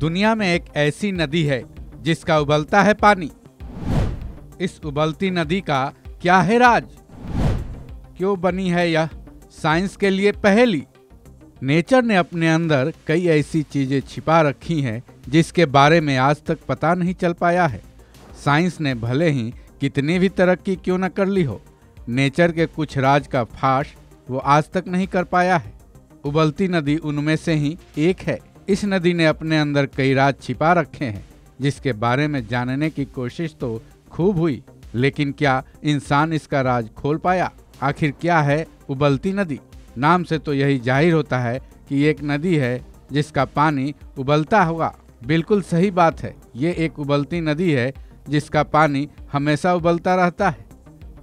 दुनिया में एक ऐसी नदी है जिसका उबलता है पानी। इस उबलती नदी का क्या है राज? क्यों बनी है यह साइंस के लिए पहेली? नेचर ने अपने अंदर कई ऐसी चीजें छिपा रखी हैं जिसके बारे में आज तक पता नहीं चल पाया है। साइंस ने भले ही कितनी भी तरक्की क्यों न कर ली हो, नेचर के कुछ राज का फाश वो आज तक नहीं कर पाया है। उबलती नदी उनमें से ही एक है। इस नदी ने अपने अंदर कई राज छिपा रखे हैं जिसके बारे में जानने की कोशिश तो खूब हुई, लेकिन क्या इंसान इसका राज खोल पाया? आखिर क्या है उबलती नदी? नाम से तो यही जाहिर होता है कि एक नदी है जिसका पानी उबलता होगा। बिल्कुल सही बात है, ये एक उबलती नदी है जिसका पानी हमेशा उबलता रहता है।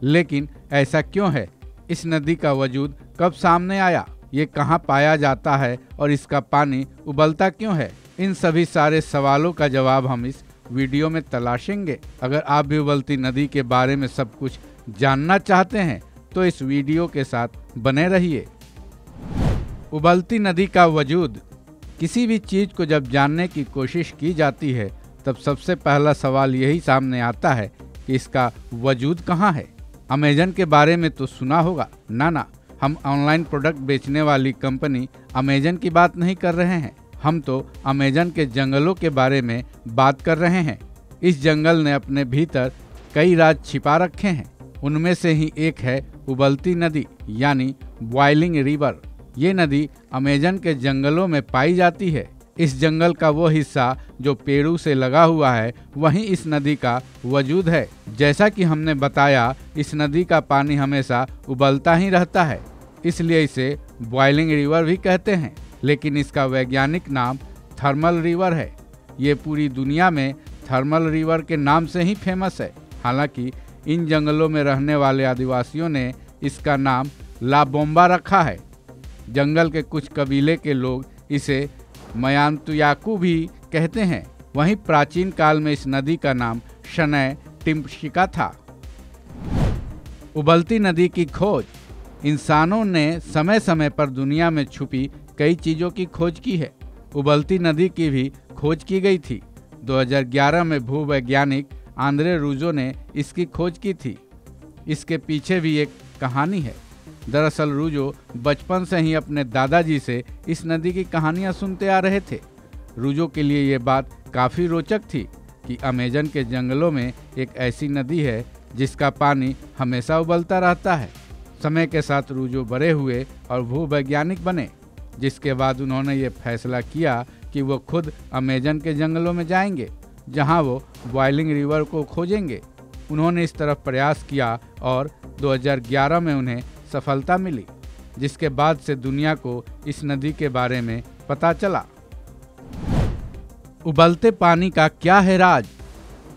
लेकिन ऐसा क्यों है? इस नदी का वजूद कब सामने आया? ये कहाँ पाया जाता है और इसका पानी उबलता क्यों है? इन सभी सारे सवालों का जवाब हम इस वीडियो में तलाशेंगे। अगर आप भी उबलती नदी के बारे में सब कुछ जानना चाहते हैं तो इस वीडियो के साथ बने रहिए। उबलती नदी का वजूद। किसी भी चीज़ को जब जानने की कोशिश की जाती है तब सबसे पहला सवाल यही सामने आता है कि इसका वजूद कहाँ है। अमेज़न के बारे में तो सुना होगा? ना, हम ऑनलाइन प्रोडक्ट बेचने वाली कंपनी अमेज़न की बात नहीं कर रहे हैं। हम तो अमेज़न के जंगलों के बारे में बात कर रहे हैं। इस जंगल ने अपने भीतर कई राज छिपा रखे हैं। उनमें से ही एक है उबलती नदी यानी बॉइलिंग रिवर। ये नदी अमेज़न के जंगलों में पाई जाती है। इस जंगल का वो हिस्सा जो पेरू से लगा हुआ है वहीं इस नदी का वजूद है। जैसा कि हमने बताया, इस नदी का पानी हमेशा उबलता ही रहता है, इसलिए इसे बॉइलिंग रिवर भी कहते हैं। लेकिन इसका वैज्ञानिक नाम थर्मल रिवर है। ये पूरी दुनिया में थर्मल रिवर के नाम से ही फेमस है। हालांकि इन जंगलों में रहने वाले आदिवासियों ने इसका नाम ला बोम्बा रखा है। जंगल के कुछ कबीले के लोग इसे मयांतुयाकू भी कहते हैं। वहीं प्राचीन काल में इस नदी का नाम शनै टिम्पशिका था। उबलती नदी की खोज। इंसानों ने समय समय पर दुनिया में छुपी कई चीज़ों की खोज की है। उबलती नदी की भी खोज की गई थी। 2011 में भूवैज्ञानिक आंद्रे रूजो ने इसकी खोज की थी। इसके पीछे भी एक कहानी है। दरअसल रूजो बचपन से ही अपने दादाजी से इस नदी की कहानियां सुनते आ रहे थे। रूजो के लिए ये बात काफ़ी रोचक थी कि अमेज़न के जंगलों में एक ऐसी नदी है जिसका पानी हमेशा उबलता रहता है। समय के साथ रूजो बड़े हुए और भूवैज्ञानिक बने, जिसके बाद उन्होंने ये फैसला किया कि वो खुद अमेज़न के जंगलों में जाएंगे, जहां वो बॉइलिंग रिवर को खोजेंगे। उन्होंने इस तरफ प्रयास किया और 2011 में उन्हें सफलता मिली, जिसके बाद से दुनिया को इस नदी के बारे में पता चला। उबलते पानी का क्या है राज?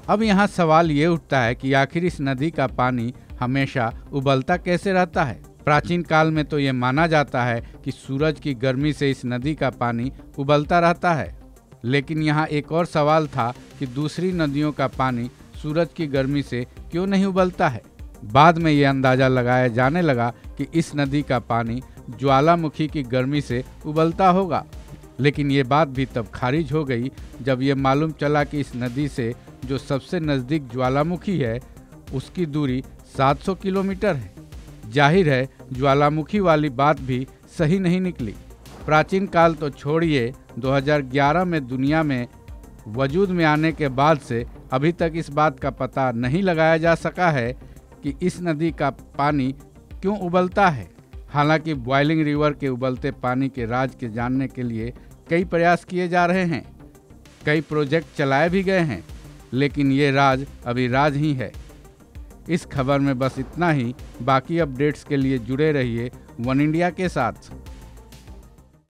अब यहाँ सवाल ये उठता है कि आखिर इस नदी का पानी हमेशा उबलता कैसे रहता है? प्राचीन काल में तो ये माना जाता है कि सूरज की गर्मी से इस नदी का पानी उबलता रहता है। लेकिन यहाँ एक और सवाल था कि दूसरी नदियों का पानी सूरज की गर्मी से क्यों नहीं उबलता है? बाद में ये अंदाज़ा लगाया जाने लगा कि इस नदी का पानी ज्वालामुखी की गर्मी से उबलता होगा। लेकिन ये बात भी तब खारिज हो गई जब ये मालूम चला कि इस नदी से जो सबसे नज़दीक ज्वालामुखी है उसकी दूरी 700 किलोमीटर है। जाहिर है ज्वालामुखी वाली बात भी सही नहीं निकली। प्राचीन काल तो छोड़िए, 2011 में दुनिया में वजूद में आने के बाद से अभी तक इस बात का पता नहीं लगाया जा सका है कि इस नदी का पानी क्यों उबलता है। हालांकि बॉइलिंग रिवर के उबलते पानी के राज के जानने के लिए कई प्रयास किए जा रहे हैं, कई प्रोजेक्ट चलाए भी गए हैं, लेकिन ये राज अभी राज ही है। इस खबर में बस इतना ही। बाकी अपडेट्स के लिए जुड़े रहिए वन इंडिया के साथ।